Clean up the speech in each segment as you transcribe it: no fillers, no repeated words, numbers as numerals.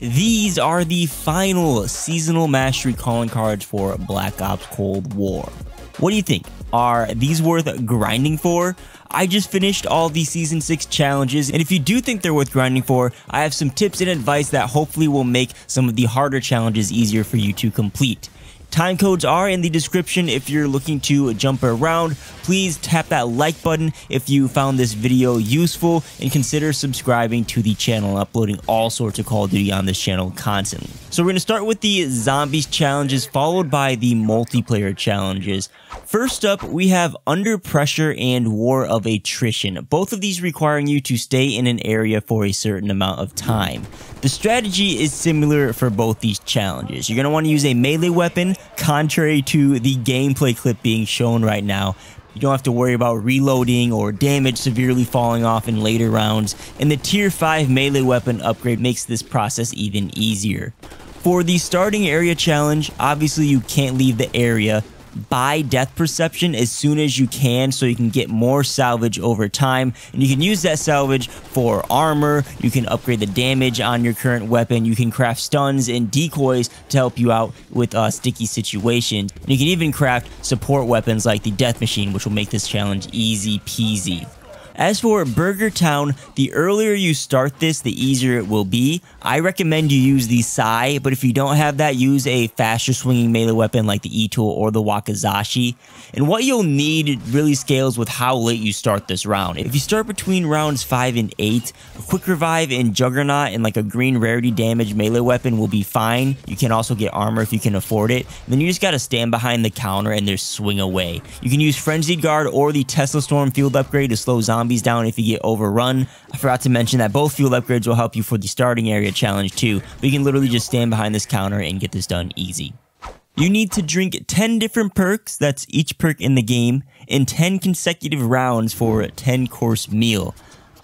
These are the final seasonal mastery calling cards for Black Ops Cold War. What do you think? Are these worth grinding for? I just finished all the Season 6 challenges, and if you do think they're worth grinding for, I have some tips and advice that hopefully will make some of the harder challenges easier for you to complete. Time codes are in the description if you're looking to jump around. Please tap that like button if you found this video useful, and consider subscribing to the channel, uploading all sorts of Call of Duty on this channel constantly. So we're going to start with the Zombies challenges, followed by the multiplayer challenges. First up, we have Under Pressure and War of Attrition, both of these requiring you to stay in an area for a certain amount of time. The strategy is similar for both these challenges. You're going to want to use a melee weapon, contrary to the gameplay clip being shown right now. You don't have to worry about reloading or damage severely falling off in later rounds, and the tier 5 melee weapon upgrade makes this process even easier. For the starting area challenge, obviously you can't leave the area. Buy death perception as soon as you can so you can get more salvage over time, and you can use that salvage for armor. You can upgrade the damage on your current weapon. You can craft stuns and decoys to help you out with sticky situations, and you can even craft support weapons like the death machine, which will make this challenge easy peasy. As for Burger Town, the earlier you start this, the easier it will be. I recommend you use the Sai, but if you don't have that, use a faster swinging melee weapon like the E-Tool or the Wakazashi. And what you'll need really scales with how late you start this round. If you start between rounds 5 and 8, a quick revive in Juggernaut and like a green rarity damage melee weapon will be fine. You can also get armor if you can afford it. And then you just gotta stand behind the counter and there's swing away. You can use Frenzied Guard or the Tesla Storm field upgrade to slow zombies down if you get overrun. I forgot to mention that both field upgrades will help you for the starting area challenge too, but you can literally just stand behind this counter and get this done easy. You need to drink 10 different perks, that's each perk in the game, in 10 consecutive rounds for a 10 course meal.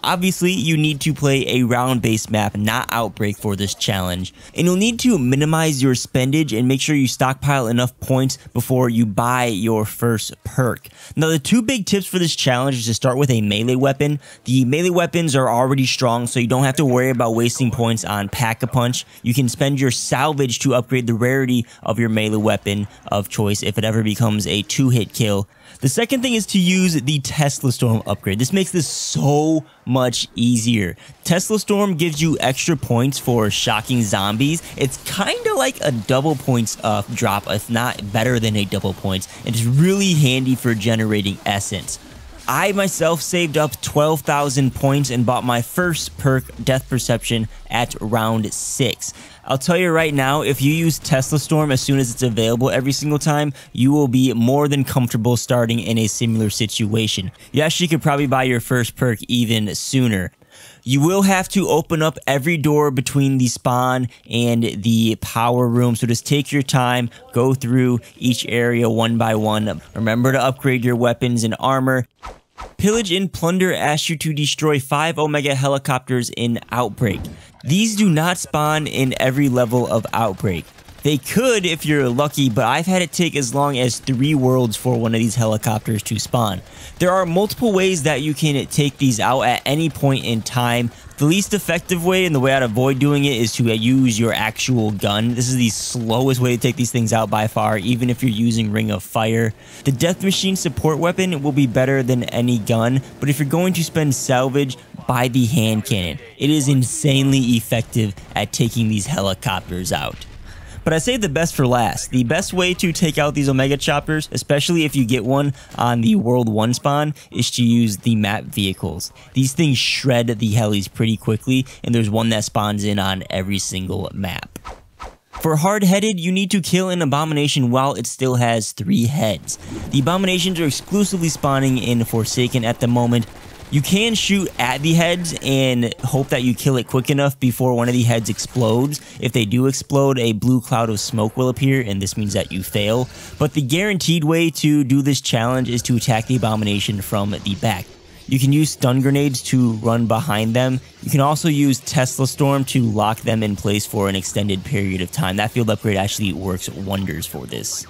Obviously, you need to play a round-based map, not Outbreak, for this challenge. And you'll need to minimize your spendage and make sure you stockpile enough points before you buy your first perk. Now, the two big tips for this challenge is to start with a melee weapon. The melee weapons are already strong, so you don't have to worry about wasting points on Pack-a-Punch. You can spend your salvage to upgrade the rarity of your melee weapon of choice if it ever becomes a two-hit kill. The second thing is to use the Tesla Storm upgrade. This makes this so much easier. Tesla Storm gives you extra points for shocking zombies. It's kind of like a double points drop, if not better than a double points. It's really handy for generating essence. I myself saved up 12,000 points and bought my first perk, Death Perception, at round 6. I'll tell you right now, if you use Tesla Storm as soon as it's available every single time, you will be more than comfortable starting in a similar situation. You actually could probably buy your first perk even sooner. You will have to open up every door between the spawn and the power room, so just take your time, go through each area one by one. Remember to upgrade your weapons and armor. Pillage and Plunder asks you to destroy 5 Omega helicopters in Outbreak. These do not spawn in every level of Outbreak. They could if you're lucky, but I've had it take as long as 3 worlds for one of these helicopters to spawn. There are multiple ways that you can take these out at any point in time. The least effective way and the way I'd avoid doing it is to use your actual gun. This is the slowest way to take these things out by far, even if you're using Ring of Fire. The Death Machine support weapon will be better than any gun, but if you're going to spend salvage, buy the hand cannon. It is insanely effective at taking these helicopters out. But I saved the best for last. The best way to take out these Omega choppers, especially if you get one on the World 1 spawn, is to use the map vehicles. These things shred the helis pretty quickly, and there's one that spawns in on every single map. For Hard Headed, you need to kill an Abomination while it still has 3 heads. The Abominations are exclusively spawning in Forsaken at the moment. You can shoot at the heads and hope that you kill it quick enough before one of the heads explodes. If they do explode, a blue cloud of smoke will appear, and this means that you fail. But the guaranteed way to do this challenge is to attack the Abomination from the back. You can use stun grenades to run behind them. You can also use Tesla Storm to lock them in place for an extended period of time. That field upgrade actually works wonders for this.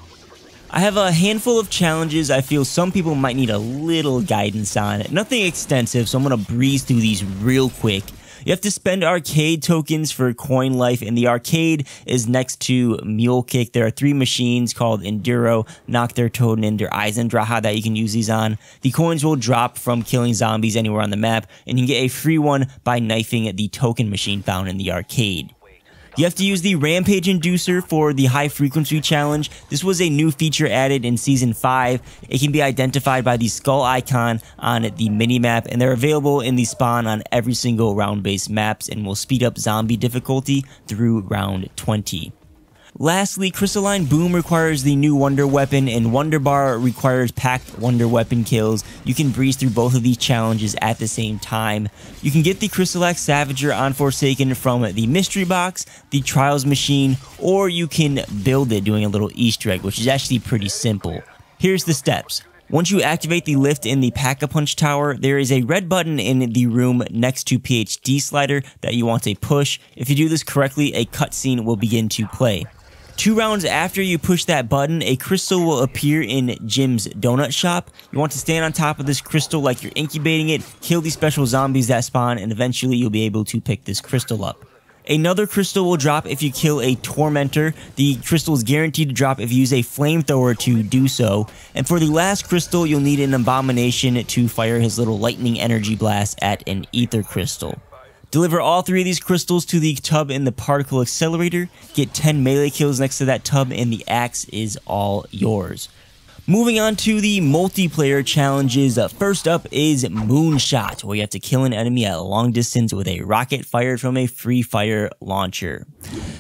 I have a handful of challenges I feel some people might need a little guidance on. Nothing extensive, so I'm going to breeze through these real quick. You have to spend arcade tokens for coin life, and the arcade is next to Mule Cake. There are three machines called Enduro, Knock Their Toenails, and Draha that you can use these on. The coins will drop from killing zombies anywhere on the map, and you can get a free one by knifing at the token machine found in the arcade. You have to use the Rampage Inducer for the High Frequency challenge. This was a new feature added in Season 5. It can be identified by the skull icon on the minimap, and they're available in the spawn on every single round-based maps and will speed up zombie difficulty through round 20. Lastly, Crystalline Boom requires the new Wonder Weapon, and Wonder Bar requires packed Wonder Weapon kills. You can breeze through both of these challenges at the same time. You can get the Chrysalax Savager on Forsaken from the Mystery Box, the Trials Machine, or you can build it doing a little Easter egg, which is actually pretty simple. Here's the steps. Once you activate the lift in the Pack-a-Punch Tower, there is a red button in the room next to PhD Slider that you want to push. If you do this correctly, a cutscene will begin to play. 2 rounds after you push that button, a crystal will appear in Jim's Donut Shop. You want to stand on top of this crystal like you're incubating it, kill the special zombies that spawn, and eventually you'll be able to pick this crystal up. Another crystal will drop if you kill a Tormentor. The crystal is guaranteed to drop if you use a flamethrower to do so. And for the last crystal, you'll need an Abomination to fire his little lightning energy blast at an ether crystal. Deliver all 3 of these crystals to the tub in the particle accelerator, get 10 melee kills next to that tub, and the axe is all yours. Moving on to the multiplayer challenges, first up is Moonshot, where you have to kill an enemy at a long distance with a rocket fired from a free fire launcher.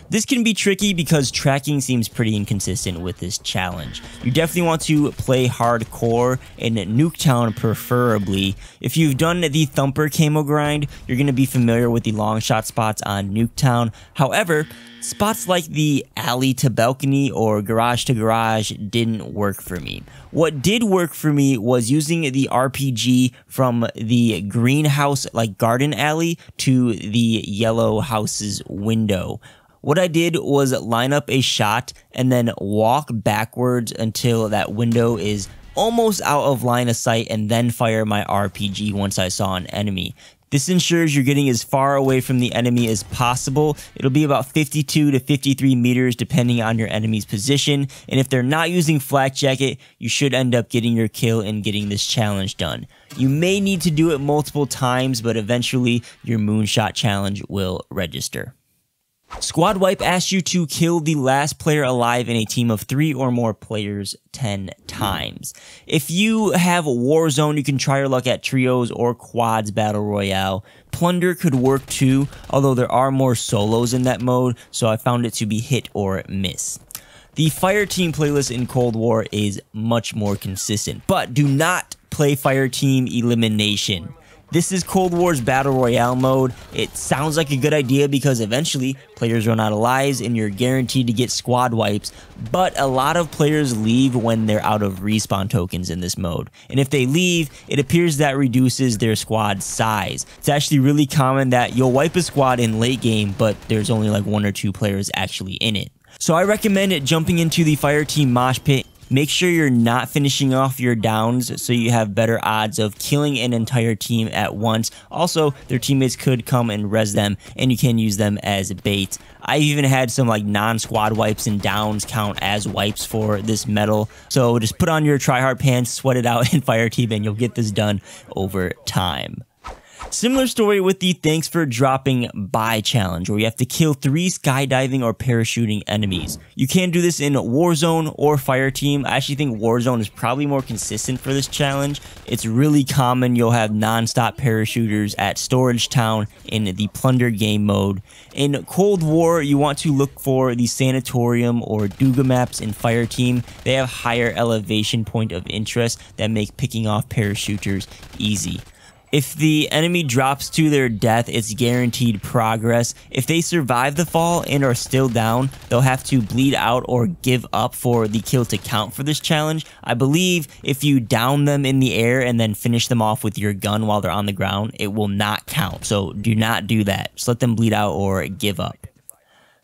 This can be tricky because tracking seems pretty inconsistent with this challenge. You definitely want to play hardcore and Nuketown preferably. If you've done the Thumper camo grind, you're going to be familiar with the long shot spots on Nuketown. However, spots like the alley to balcony or garage to garage didn't work for me. What did work for me was using the RPG from the greenhouse, like garden alley, to the yellow house's window. What I did was line up a shot and then walk backwards until that window is almost out of line of sight, and then fire my RPG once I saw an enemy. This ensures you're getting as far away from the enemy as possible. It'll be about 52 to 53 meters depending on your enemy's position, and if they're not using Flak Jacket, you should end up getting your kill and getting this challenge done. You may need to do it multiple times, but eventually your Moonshot challenge will register. Squad Wipe asks you to kill the last player alive in a team of 3 or more players 10 times. If you have Warzone, you can try your luck at Trios or Quads Battle Royale. Plunder could work too, although there are more solos in that mode, so I found it to be hit or miss. The Fire Team playlist in Cold War is much more consistent, but do not play Fire Team Elimination. This is Cold War's Battle Royale mode. It sounds like a good idea because eventually players run out of lives and you're guaranteed to get squad wipes, but a lot of players leave when they're out of respawn tokens in this mode. And if they leave, it appears that reduces their squad size. It's actually really common that you'll wipe a squad in late game, but there's only like 1 or 2 players actually in it. So I recommend jumping into the Fire Team Mosh Pit. Make sure you're not finishing off your downs so you have better odds of killing an entire team at once. Also, their teammates could come and res them, and you can use them as bait. I even had some like non-squad wipes and downs count as wipes for this medal. So just put on your tryhard pants, sweat it out, and fire team, and you'll get this done over time. Similar story with the Thanks for Dropping By challenge, where you have to kill 3 skydiving or parachuting enemies. You can do this in Warzone or Fireteam. I actually think Warzone is probably more consistent for this challenge. It's really common. You'll have non-stop parachuters at Storage Town in the Plunder game mode. In Cold War, you want to look for the Sanatorium or Duga maps in Fireteam. They have higher elevation point of interest that make picking off parachuters easy. If the enemy drops to their death, it's guaranteed progress. If they survive the fall and are still down, they'll have to bleed out or give up for the kill to count for this challenge. I believe if you down them in the air and then finish them off with your gun while they're on the ground, it will not count. So do not do that. Just let them bleed out or give up.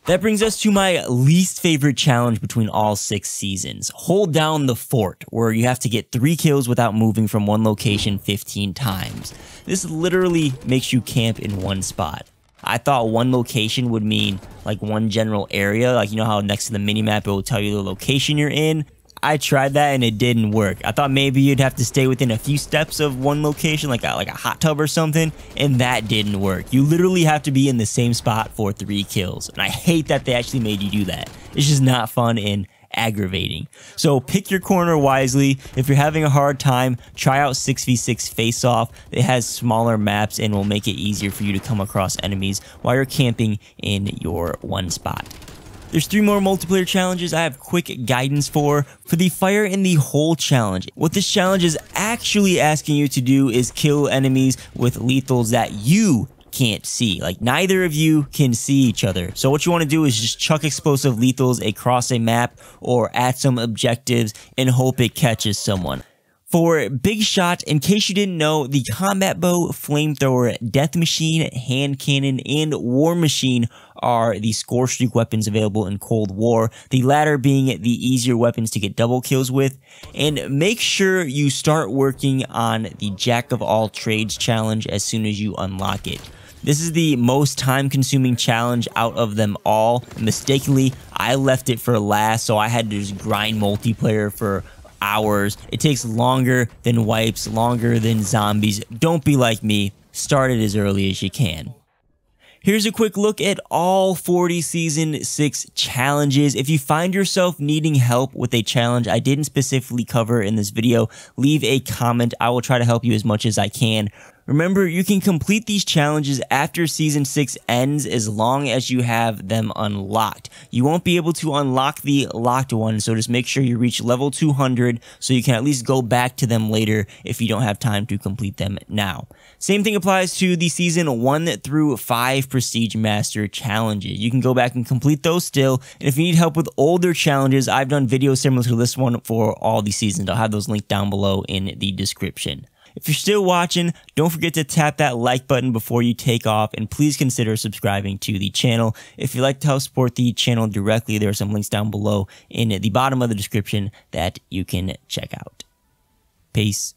That brings us to my least favorite challenge between all 6 seasons, Hold Down the Fort, where you have to get 3 kills without moving from one location 15 times. This literally makes you camp in one spot. I thought one location would mean like one general area, like you know how next to the minimap it will tell you the location you're in. I tried that and it didn't work. I thought maybe you'd have to stay within a few steps of one location, like a hot tub or something, and that didn't work. You literally have to be in the same spot for 3 kills, and I hate that they actually made you do that. It's just not fun and aggravating. So pick your corner wisely. If you're having a hard time, try out 6v6 Face Off. It has smaller maps and will make it easier for you to come across enemies while you're camping in your one spot. There's 3 more multiplayer challenges I have quick guidance for the Fire in the Hole challenge. What this challenge is actually asking you to do is kill enemies with lethals that you can't see. Like neither of you can see each other. So what you want to do is just chuck explosive lethals across a map or at some objectives and hope it catches someone. For Big Shot, in case you didn't know, the combat bow, flamethrower, death machine, hand cannon, and war machine are the score streak weapons available in Cold War, the latter being the easier weapons to get double kills with. And make sure you start working on the Jack of All Trades challenge as soon as you unlock it. This is the most time-consuming challenge out of them all. Mistakenly, I left it for last, so I had to just grind multiplayer for hours. It takes longer than wipes, longer than zombies. Don't be like me. Start it as early as you can. Here's a quick look at all 40 Season 6 challenges. If you find yourself needing help with a challenge I didn't specifically cover in this video, leave a comment. I will try to help you as much as I can. Remember, you can complete these challenges after Season 6 ends as long as you have them unlocked. You won't be able to unlock the locked ones, so just make sure you reach level 200 so you can at least go back to them later if you don't have time to complete them now. Same thing applies to the Season 1 through 5 Prestige Master challenges. You can go back and complete those still, and if you need help with older challenges, I've done videos similar to this one for all the seasons. I'll have those linked down below in the description. If you're still watching, don't forget to tap that like button before you take off, and please consider subscribing to the channel. If you'd like to help support the channel directly, there are some links down below in the bottom of the description that you can check out. Peace.